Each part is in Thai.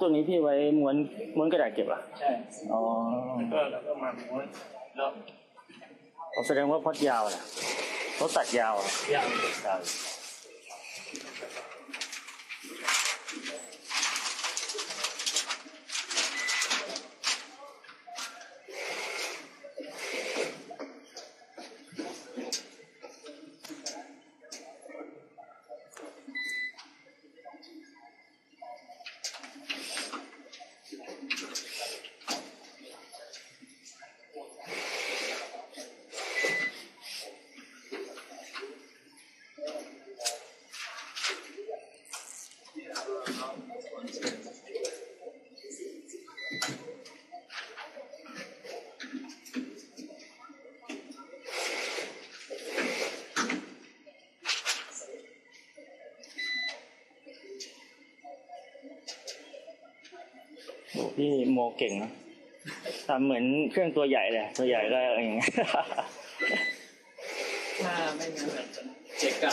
ตัวนี้พี่ไว้ม้วนกระดาษเก็บอ่ะใช่อ๋อแล้วก็มาม้วนแล้วแสดงว่าพอดยาวนะพอตัดยาวยาวพี่โมเก่งนะทำเหมือนเครื่องตัวใหญ่เลยตัวใหญ่ก็อะไรอย่างเงี้ยถ้าไม่งั้นแบบเจ๊กอะ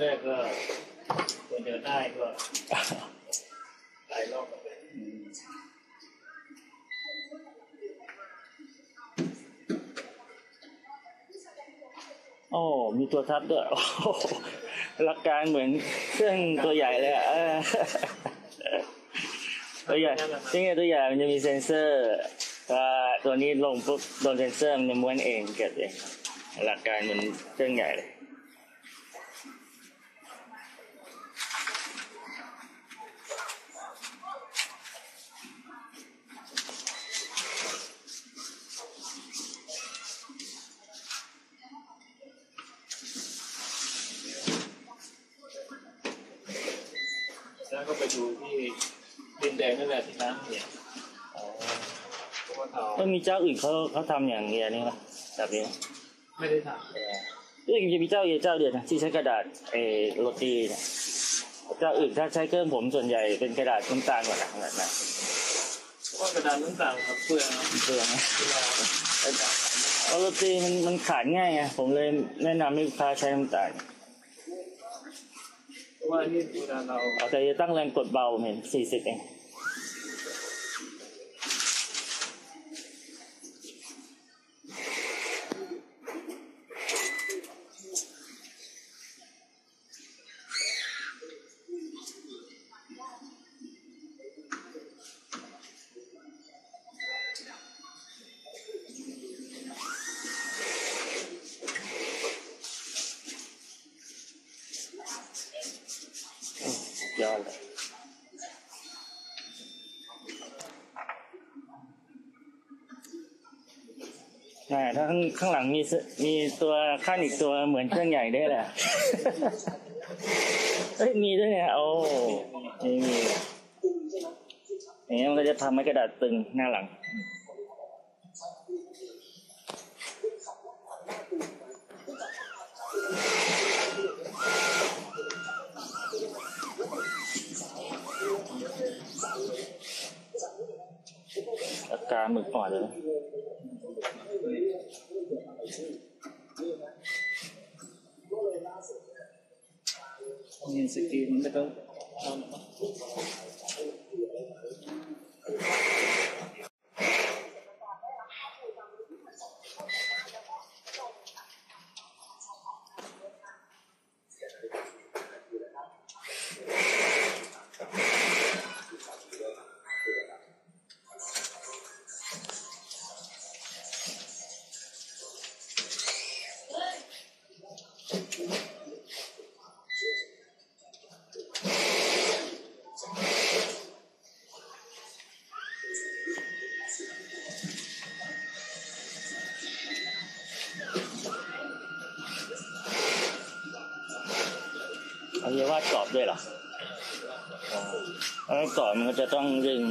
แรกก็คนเดินได้ก็หลายรอบกันเลยโอ้มีตัวทับด้วยหลักการเหมือนเครื่องตัวใหญ่เลยอะตัวใหญ่จริงๆตัวใหญ่มันจะมีเซ็นเซอร์ตัวนี้ลงปุ๊บโดนเซ็นเซอร์มันม้วนเองเก็บเองหลักการเหมือนเครื่องใหญ่เลยก็ไปดูที่ดินแดงนั่นแหละที่น้ำเนี่ยก็มีเจ้าอื่นเขาทำอย่างเงี้ยนี่ป่ะแบบนี้ไม่ได้ทำอื่นจะมีเจ้าเดียวนะที่ใช้กระดาษโรตีนะเจ้าอื่นถ้าใช้เครื่องผมส่วนใหญ่เป็นกระดาษน้ำตาลหมดนะว่ากระดาษน้ำตาลครับเปลืองเพราะโรตีมันขาดง่ายไงผมเลยแนะนำให้ลูกค้าใช้น้ำตาลว่านี่เวลาเราเอาใจจะตั้งแรงกดเบาเห็น40เองข้างหลังมีตัวขั้นอีกตัวเหมือนเครื่องใหญ่ได้แหละมีด้วยเนี่ยโอ้มีอย่างนี้มันก็จะทำให้กระดาษตึงหน้าหลังอาการหมึกอ่อนเลยนี่สกีมันไม่ต้องเรียกว่ากรอบด้วยเหรอ เพราะก่อนมันก็จะต้องดึง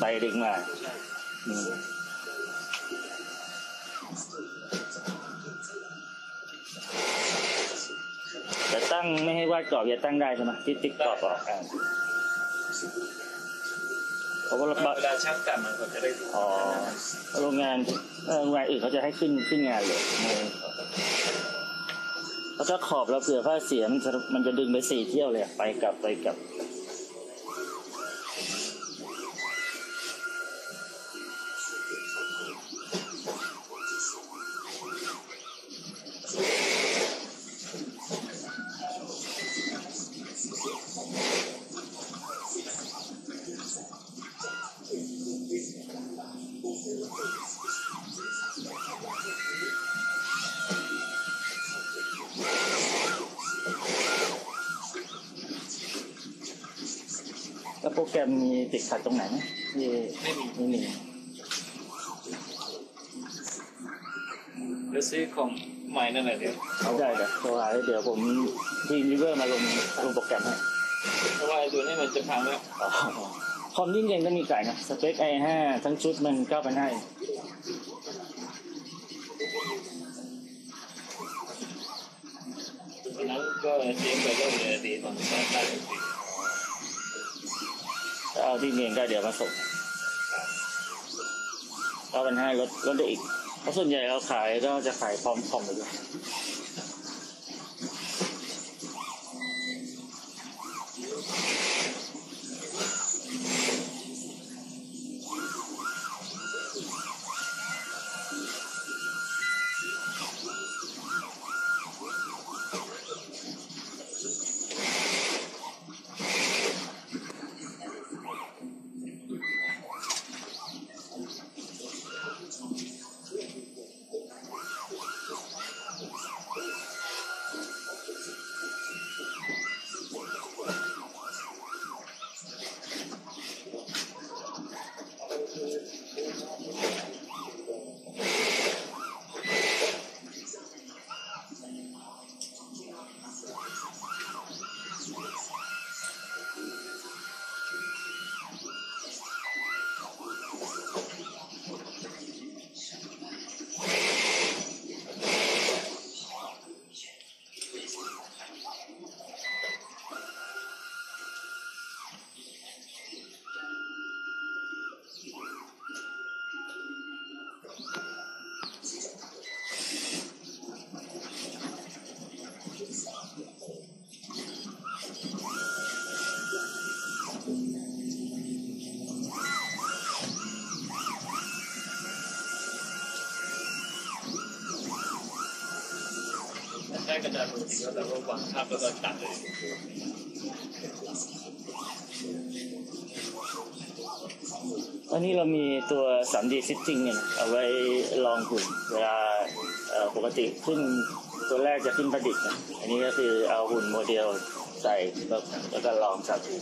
ไปดึงมาแต่ตั้งไม่ให้วาดกรอบอย่าตั้งได้ใช่ไหมที่ติ๊กกรอบออกเขาว่าเวลาช่างตัดมันก็จะได้อ๋อโรงงานอื่นเขาจะให้ขึ้นงานเลยเพราะถ้าขอบเราเผื่อผ้าเสียมันจะดึงไป4เที่ยวเลยไปกลับไปกลับแล้วโปรแกรมมีติดขัดตรงไหนไหมไม่มีเดี๋ยวซื้อของใหม่นั่นแหละเดี๋ยวเอาได้เลยโทรหาเดี๋ยวผมทีมยูเวอร์มาลงโปรแกรมให้เพราะว่าตัวนี้มันจะพังแล้วคอมยิ่งเก่งก็มีไก่นะสเปค i5 ทั้งชุดมัน 9,500วันนั้นก็เลี้ยงไปเรื่อยๆดีตอนนี้ได้เอาที่เมียงก็เดี๋ยวมาส่ง 9,500ลดได้อีกเพราะส่วนใหญ่เราขายก็จะขายพร้อมคอมไปด้วยกระดาษโรตีก็จะวางทับแล้วก็ตัดเลยอันนี้เรามีตัว 3D Stitching เนี่ยเอาไว้ลองกลุ่มเวลาปกติขึ้นตัวแรกจะขึ้นประดิษฐ์อันนี้ก็คือเอาหุ่นโมเดลใส่แล้วก็ลองจับดู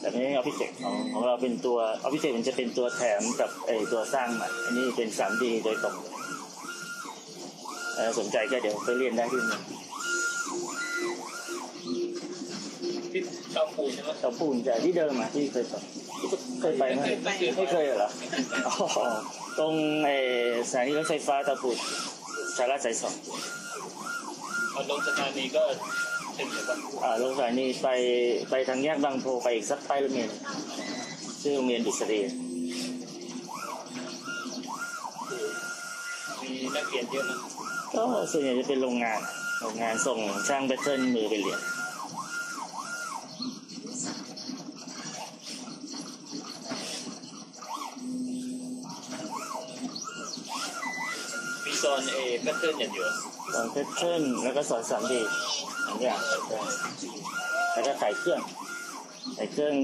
แต่นี่ออฟฟิเศษของเราเป็นตัวออฟฟิเศษมันจะเป็นตัวแถมกับไอตัวสร้างมาอันนี้เป็น 3D โดยตรงสนใจก็เดี๋ยวไปเรียนได้ที่นี่ที่เตาปูนใช่ไหมเตาปูนจากที่เดิมมาที่เคยไปไหมไม่เคยเหรอตรงไอ้สถานีรถไฟฟ้าเตาปูนสาระสายสองพอลงสถานีก็ถึงแล้วกันลงสถานีไปทางแยกบางโพไปอีกสักไปโรงเรียนชื่อโรงเรียนดุษฎีมีนักเรียนเยอะนะก็ส่วนใหญ่จะเป็นโรงงานส่งช่างแบตเทิลมือไปเรียนมีสอนแบตเทิลอย่างเดียวสอนแบตเทิลแล้วก็สอน 3D อย่างแล้วก็ขายเครื่อง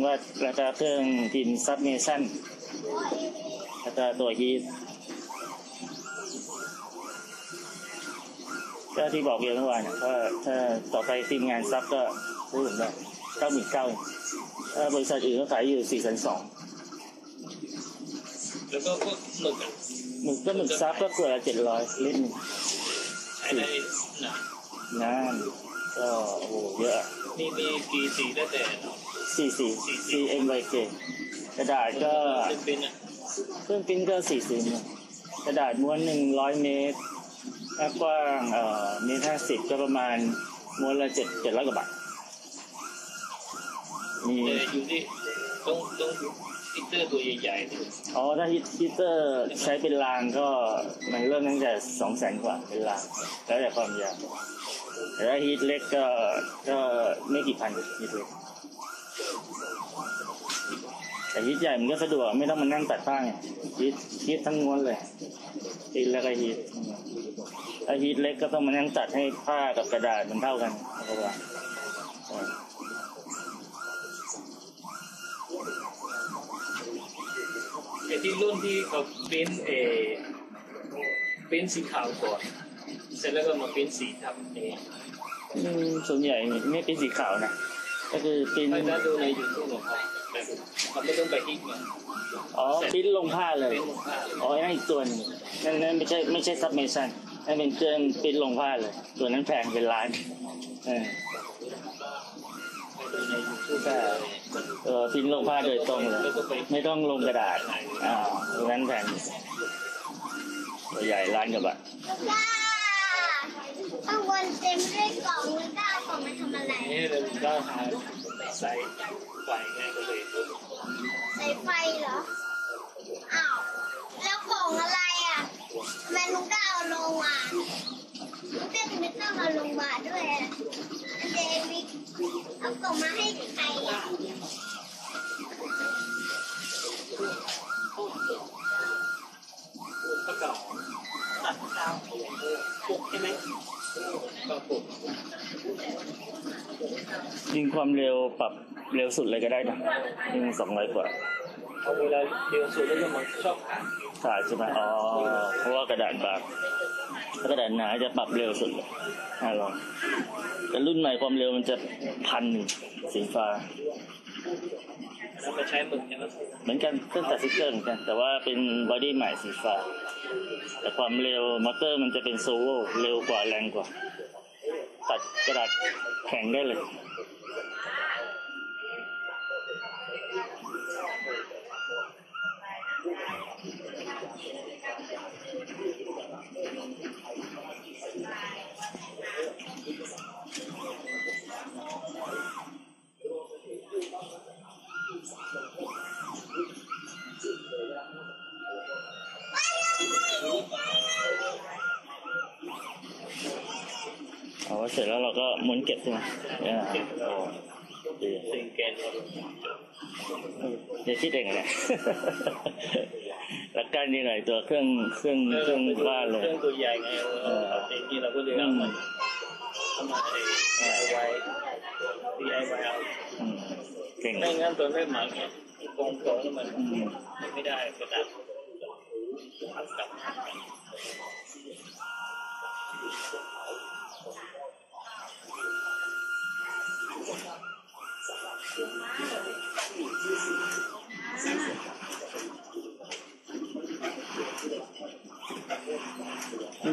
ว่าแล้วก็เครื่องพิมพ์ซับเมชั่นแล้วก็ตัวยีสก็ที่บอกเรียนเมื่อวานถ้าต่อไปทีมงานซับก็รู้สึกได้9,900ถ้าบริษัทอื่นก็ขายอยู่4,200แล้วก็หมึกซับก็เกือบ700ลิตรนึงใช้ได้นาน ก็โอ้โหเยอะมีกี่สีได้แต่4 สี CMYK กระดาษก็เครื่องพิมพ์ก็4 สีกระดาษม้วนหนึ่ง100 เมตรกว้างเมตร 50ก็ประมาณม้วนละ700 กว่าบาทมีอยู่ที่ต้องฮีเตอร์ตัวใหญ่ๆอ๋อถ้าฮีเตอร์ใช้เป็นรางก็มันเริ่มตั้งแต่200,000 กว่าเป็นรางแล้วแต่ความยาวแต่ถ้าฮีทเล็กก็ไม่กี่พันฮีทเล็กแต่ฮีทใหญ่มันก็สะดวกไม่ต้องมานั่งตัดผ้าไงฮีททั้งม้วนเลยฮีทแล้วก็ฮีทถ้าฮีทเล็กก็ต้องมานั่งตัดให้ผ้ากับกระดาษมันเท่ากันก็ว่าไอ้ที่รุ่นที่เขาเป็นสีขาวก่อนเสร็จแล้วก็มาเป็นสีดำนี่ส่วนใหญ่ไม่เป็นสีขาวนะก็คือเป็นไปได้ดูใน YouTube ของเขาแต่เขาไม่ต้องไปฮิตมันอ๋อปิ้นลงผ้าเลยอ๋อนั่นอีกตัวนึงนั่นไม่ใช่ซับเมชั่นนั่นเป็นเครื่องปิ้นลงผ้าเลยตัวนั้นแพงเป็นล้านพิมพ์ลงผ้าโดยตรงเลยไม่ต้องลงกระดาษดังนั้นแผ่นตัวใหญ่1,000 กว่าบาทข้างบนเต็มด้วยกล่องมันก้าวกล่องมันทำอะไรนี่เลยก้าวหาใส่ไฟไงก็เลยใส่ไฟเหรออ้าวแล้วกล่องอะไรอ่ะแม่ลูกก้าวลงมาเป็นนึกต้องมาลงมาด้วยเดวิดเอากล่องมาให้ใครอ่ะกระเป๋าตัดกาวปกใช่ไหมยิงความเร็วปรับเร็วสุดเลยก็ได้นะยิง200 กว่าเอาเวลาเร็วสุดแล้วก็มันชอบขาดใช่ไหมอ๋อเพราะว่ากระดาษบางกระดาษหนาจะปรับเร็วสุดลองแต่รุ่นใหม่ความเร็วมันจะ1,000สีฟ้าแล้วก็ใช้เหมือนกันเครื่องตัดซิกเกอร์เหมือนกันแต่ว่าเป็นบอดี้ใหม่สีฟ้าแต่ความเร็วมอเตอร์มันจะเป็นโซโล่เร็วกว่าแรงกว่าตัดกระดาษแข็งได้เลยเสร็จแล้วเราก็ม้วนเก็บใช่ไหมอย่าคิดเองนะหลักการนี่หน่อยตัวเครื่องบ้านเลยเครื่องตัวใหญ่ไงเองนี่เราก็เลยเอามาDIY เอาเก่งไม่งั้นตัวไม่หมาเนี่ยกองแล้วมันไม่ได้กระดาษ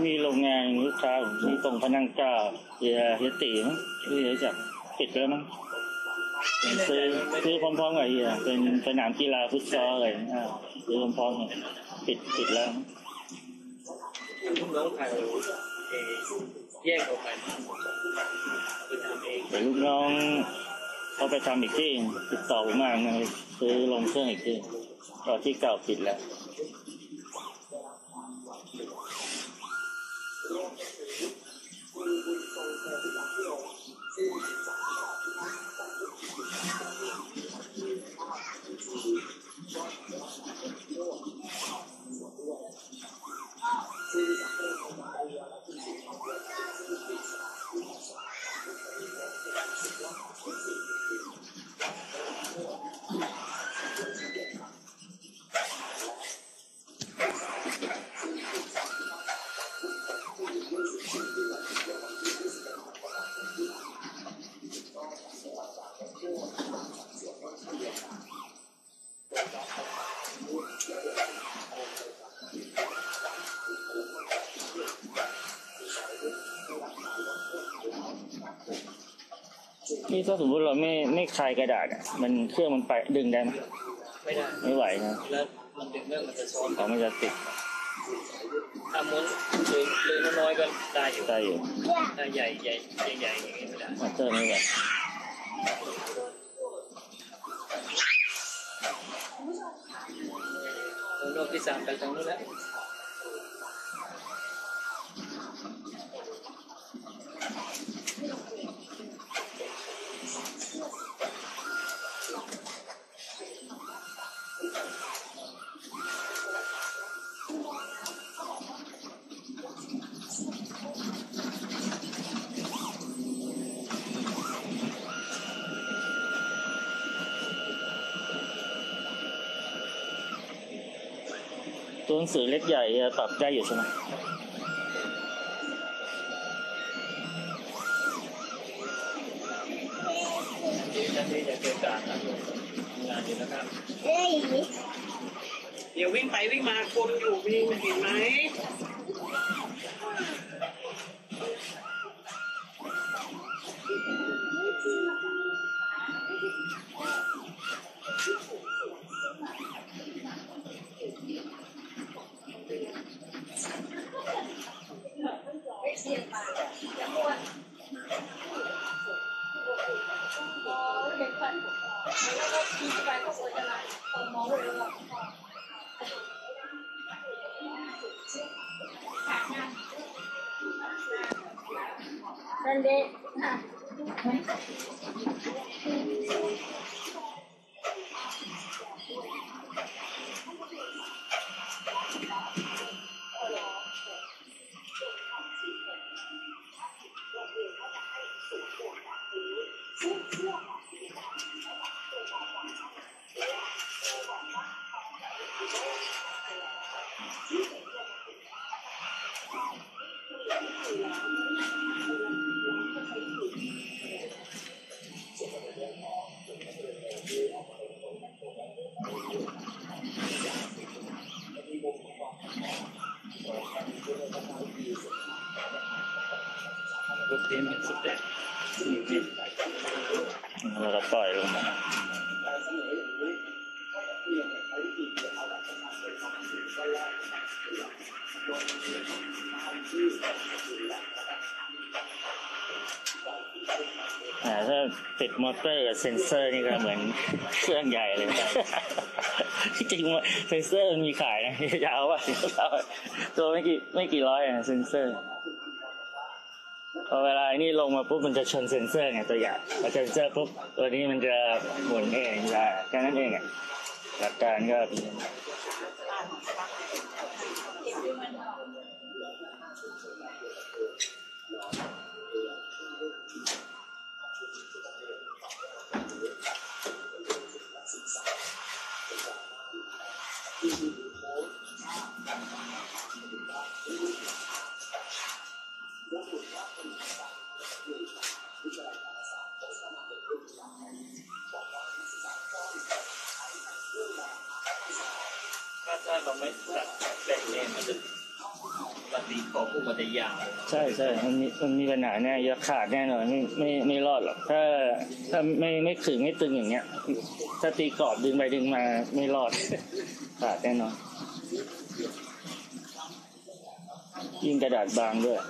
มีโรงงานลูกค้าที่ตรงพระนั่งเจ้าเฮียตีมั้งที่รู้จักปิดแล้วมั้งซื้อพร้อมๆกับเฮียเป็นสนามกีฬาฟุตซอลอะไรซื้อพร้อมๆกันปิดแล้วน้องไทยแยกออกไปแต่ลูกน้องเขาไปทำอีกที่ติดต่อมากเลยซื้อลงเครื่องอีกที่ตอนที่เก่าปิดแล้ว นี่ถ้าสมมติเราไม่คลายกระดาษอ่ะมันเครื่องมันไปดึงได้ไหมไม่ได้ไม่ไหวนะแล้วมันดึงเรื่องมันจะซ้อนของมันจะติดถ้าม้วนเลยน้อยๆก็ได้อยู่ได้อยู่ถ้าใหญ่ใหญ่ใหญ่อย่างนี้ไม่ได้เจอไม่ได้รอบที่3ไปตรงนู้นแล้วตัวหนังสือเล็กใหญ่ปรับได้อยู่ใช่ไหมเดี๋ยววิ่งไปวิ่งมาคนอยู่วิ่งเห็นไหมติดมอเตอร์กับเซ็นเซอร์นี่ก็เหมือนเครื่องใหญ่เลยจริงว่าเซ็นเซอร์มันมีขายนะยาวว่ะตัวไม่กี่ร้อยนะเซ็นเซอร์พอเวลานี่ลงมาปุ๊บมันจะชนเซ็นเซอร์ไงตัวอย่างพอเซ็นเซอร์ปุ๊บตัวนี้มันจะหมุนเองได้แค่นั้นเองอ่ะหลักการก็ใช่ใช่มันมีปัญหาแน่ยาขาดแน่นอนไม่รอดหรอกถ้าไม่ขึงไม่ตึงอย่างเงี้ยถ้าตีกรอบดึงไปดึงมาไม่รอดขาดแน่นอนยิ่งกระดาษบางด้วย